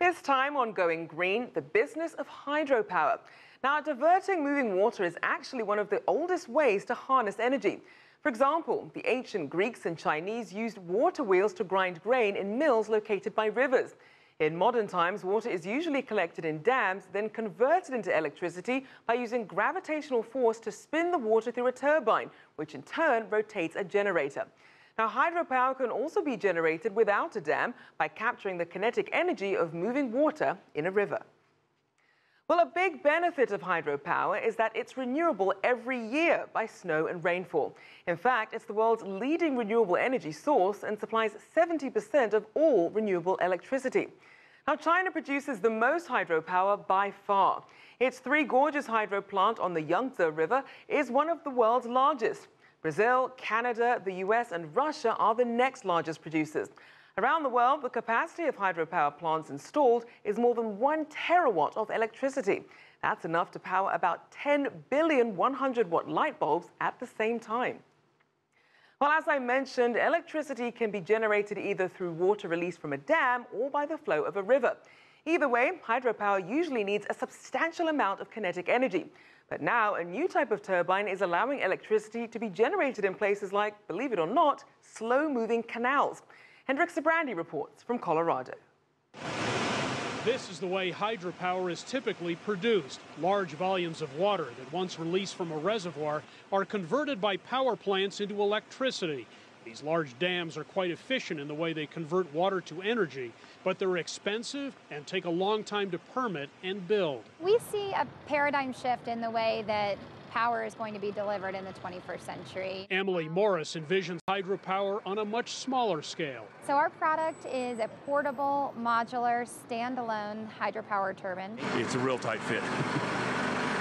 This time on Going Green, the business of hydropower. Now, diverting moving water is actually one of the oldest ways to harness energy. For example, the ancient Greeks and Chinese used water wheels to grind grain in mills located by rivers. In modern times, water is usually collected in dams, then converted into electricity by using gravitational force to spin the water through a turbine, which in turn rotates a generator. Now, hydropower can also be generated without a dam by capturing the kinetic energy of moving water in a river. Well, a big benefit of hydropower is that it's renewable every year by snow and rainfall. In fact, it's the world's leading renewable energy source and supplies 70% of all renewable electricity. Now, China produces the most hydropower by far. Its Three Gorges hydro plant on the Yangtze River is one of the world's largest. Brazil, Canada, the US and Russia are the next largest producers. Around the world, the capacity of hydropower plants installed is more than 1 terawatt of electricity. That's enough to power about 10 billion 100-watt light bulbs at the same time. Well, as I mentioned, electricity can be generated either through water released from a dam or by the flow of a river. Either way, hydropower usually needs a substantial amount of kinetic energy. But now, a new type of turbine is allowing electricity to be generated in places like, believe it or not, slow-moving canals. Hendrick Sybrandy reports from Colorado. This is the way hydropower is typically produced. Large volumes of water that once released from a reservoir are converted by power plants into electricity. These large dams are quite efficient in the way they convert water to energy, but they're expensive and take a long time to permit and build. We see a paradigm shift in the way that power is going to be delivered in the 21st century. Emily Morris envisions hydropower on a much smaller scale. So our product is a portable, modular, standalone hydropower turbine. It's a real tight fit.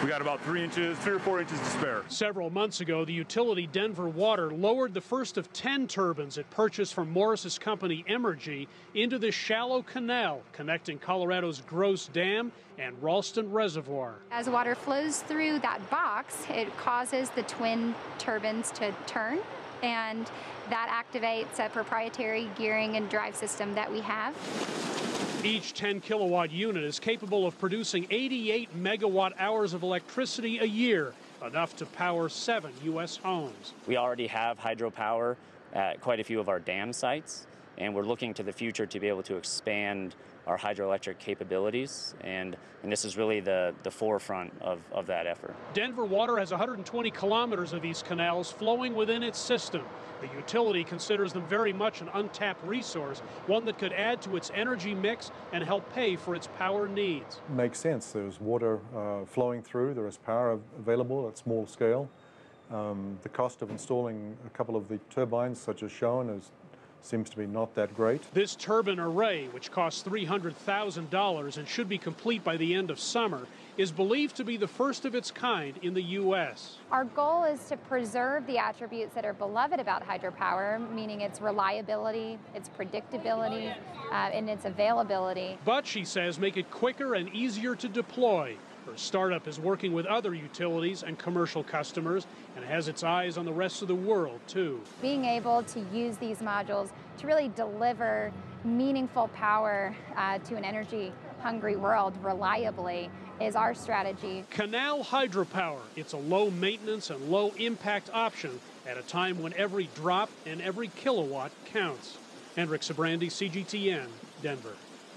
We got about 3 or 4 inches to spare. Several months ago, the utility Denver Water lowered the first of 10 turbines it purchased from Morris's company Emergy into this shallow canal connecting Colorado's Gross Dam and Ralston Reservoir. As water flows through that box, it causes the twin turbines to turn, and that activates a proprietary gearing and drive system that we have. Each 10-kilowatt unit is capable of producing 88 megawatt hours of electricity a year, enough to power 7 U.S. homes. We already have hydropower at quite a few of our dam sites, and we're looking to the future to be able to expand our hydroelectric capabilities, and this is really the forefront of that effort. Denver Water has 120 kilometers of these canals flowing within its system. The utility considers them very much an untapped resource, one that could add to its energy mix and help pay for its power needs. Makes sense. There's water flowing through, there is power available at small scale. The cost of installing a couple of the turbines, such as shown, is seems to be not that great. This turbine array, which costs $300,000 and should be complete by the end of summer, is believed to be the first of its kind in the U.S. Our goal is to preserve the attributes that are beloved about hydropower, meaning its reliability, its predictability, and its availability. But, she says, make it quicker and easier to deploy. Her startup is working with other utilities and commercial customers and has its eyes on the rest of the world, too. Being able to use these modules to really deliver meaningful power to an energy-hungry world reliably is our strategy. Canal hydropower. It's a low-maintenance and low-impact option at a time when every drop and every kilowatt counts. Hendrick Sybrandy, CGTN, Denver.